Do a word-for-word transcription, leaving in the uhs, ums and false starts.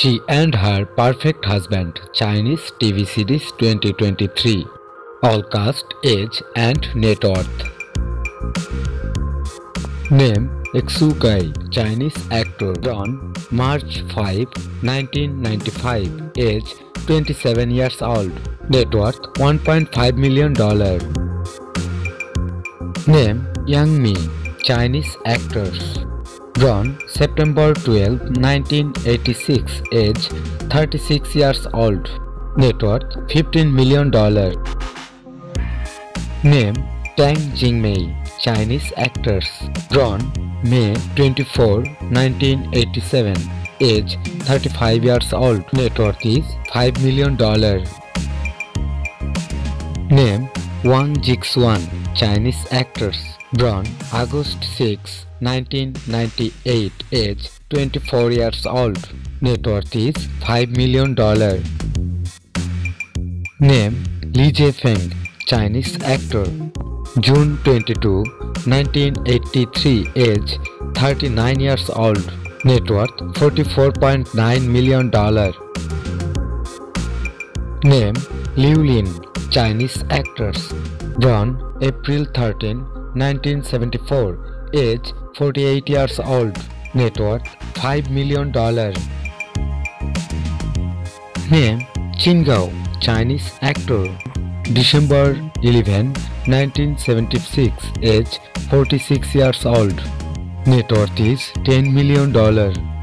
She and Her Perfect Husband, Chinese T V Series twenty twenty-three. All cast, age and net worth. Name: Xu Kai, Chinese actor. Born March fifth nineteen ninety-five. Age: twenty-seven years old. Net worth: one point five million dollars. Name: Yang Mi, Chinese actors. Born September twelfth nineteen eighty-six. Age: thirty-six years old. Net worth: fifteen million dollars. Name: Tang Jingmei, Chinese actors. Born May twenty-fourth nineteen eighty-seven. Age: thirty-five years old. Net worth is five million dollars. Name: Wang Jixuan, Chinese actors. Born August sixth nineteen ninety-eight. Age: twenty-four years old. Net worth is five million dollars. Name: Li Zhefeng, Chinese actor. June twenty-second nineteen eighty-three. Age: thirty-nine years old. Net worth: forty-four point nine million dollars. Name: Liu Lin, Chinese actors. Born April thirteenth nineteen seventy-four. Age: forty-eight years old. Net worth: five million dollars. Name: Xin Gao, Chinese actor. December eleventh nineteen seventy-six. Age: forty-six years old. Net worth is ten million dollars.